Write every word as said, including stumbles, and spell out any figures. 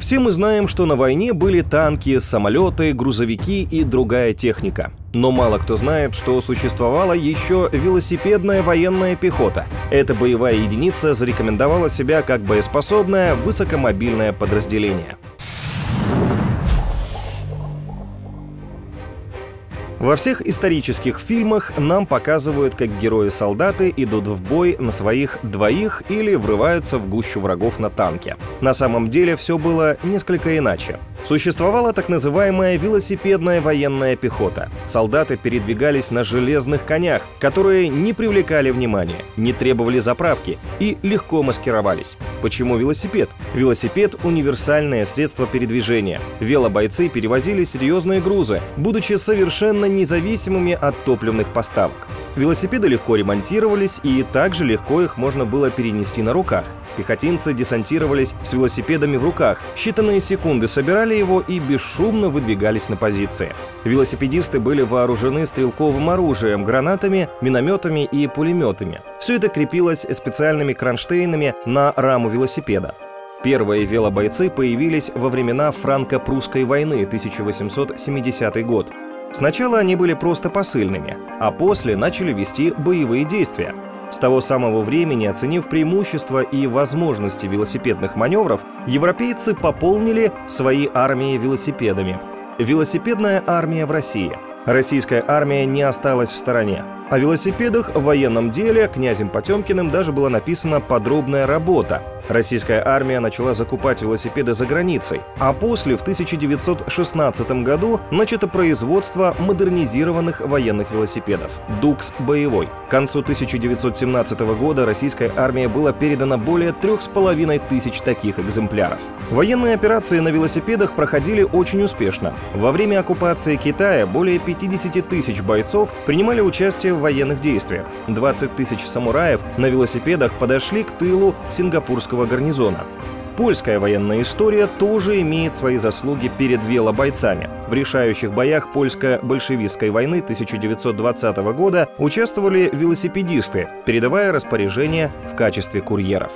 Все мы знаем, что на войне были танки, самолеты, грузовики и другая техника. Но мало кто знает, что существовала еще велосипедная военная пехота. Эта боевая единица зарекомендовала себя как боеспособное высокомобильное подразделение. Во всех исторических фильмах нам показывают, как герои-солдаты идут в бой на своих двоих или врываются в гущу врагов на танке. На самом деле все было несколько иначе. Существовала так называемая велосипедная военная пехота. Солдаты передвигались на железных конях, которые не привлекали внимания, не требовали заправки и легко маскировались. Почему велосипед? Велосипед — универсальное средство передвижения. Велобойцы перевозили серьезные грузы, будучи совершенно независимыми от топливных поставок. Велосипеды легко ремонтировались, и также легко их можно было перенести на руках. Пехотинцы десантировались с велосипедами в руках, в считанные секунды собирали его и бесшумно выдвигались на позиции. Велосипедисты были вооружены стрелковым оружием, гранатами, минометами и пулеметами. Все это крепилось специальными кронштейнами на раму велосипеда. Первые велобойцы появились во времена Франко-Прусской войны тысяча восемьсот семидесятый год. Сначала они были просто посыльными, а после начали вести боевые действия. С того самого времени, оценив преимущества и возможности велосипедных маневров, европейцы пополнили свои армии велосипедами. Велосипедная армия в России. Российская армия не осталась в стороне. О велосипедах в военном деле князем Потемкиным даже была написана подробная работа. Российская армия начала закупать велосипеды за границей, а после в тысяча девятьсот шестнадцатом году начато производство модернизированных военных велосипедов – «Дукс Боевой». К концу тысяча девятьсот семнадцатого года российской армии было передано более трёх с половиной тысяч таких экземпляров. Военные операции на велосипедах проходили очень успешно. Во время оккупации Китая более пятидесяти тысяч бойцов принимали участие в военных действиях. двадцать тысяч самураев на велосипедах подошли к тылу сингапурского гарнизона. Польская военная история тоже имеет свои заслуги перед велобойцами. В решающих боях польско-большевистской войны тысяча девятьсот двадцатого года участвовали велосипедисты, передавая распоряжения в качестве курьеров.